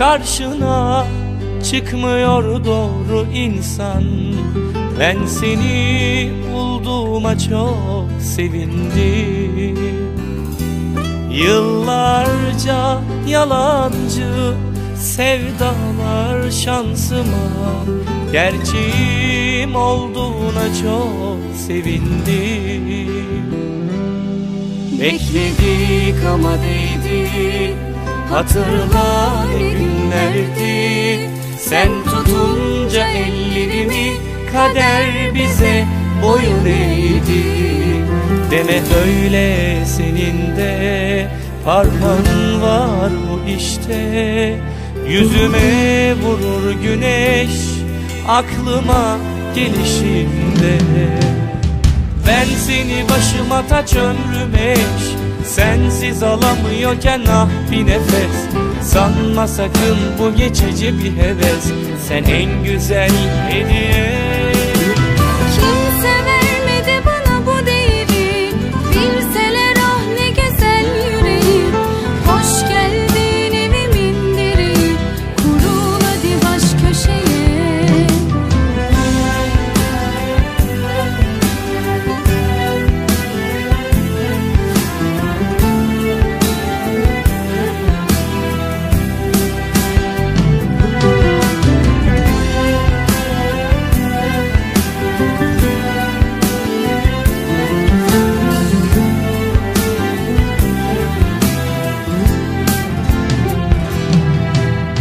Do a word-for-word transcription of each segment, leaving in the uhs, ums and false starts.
karşına çıkmıyor doğru insan. Ben seni bulduğuma çok sevindim. Yıllarca yalancı sevdalar şansıma gerçeğim olduğuna çok sevindim. Bekledik ama değdi, hatırla ne günlerdi. Sen tutunca ellerimi kader bize boyun eğdi. Deme öyle, senin de parmağın var bu işte. Yüzüme vurur güneş aklıma gelişinde. Ben seni başıma taç ömrüm eş, sensiz alamıyorken ah bir nefes. Sanma sakın bu geçici bir heves, sen en güzel hediye.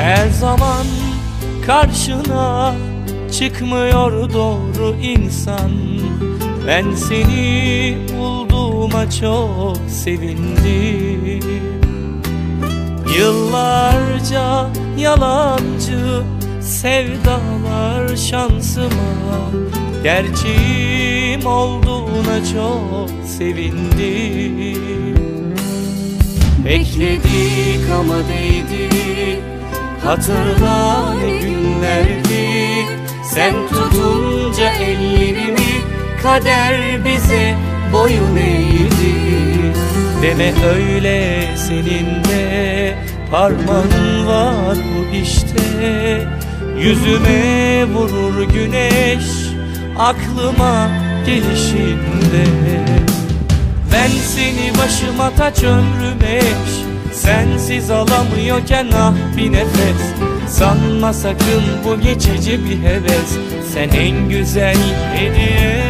Her zaman karşına çıkmıyor doğru insan. Ben seni bulduğuma çok sevindim. Yıllarca yalancı sevdalar şansıma gerçeğim olduğuna çok sevindim. Bekledik ama değdi, hatırla ne günlerdi. Sen tutunca ellerimi kader bize boyun eğdi. Deme öyle, senin de parmağın var bu işte. Yüzüme vurur güneş aklıma gelişinde. Ben seni başıma taç ömrüm eş, sensiz alamıyorken ah bir nefes. Sanma sakın bu geçici bir heves, sen en güzel hediye.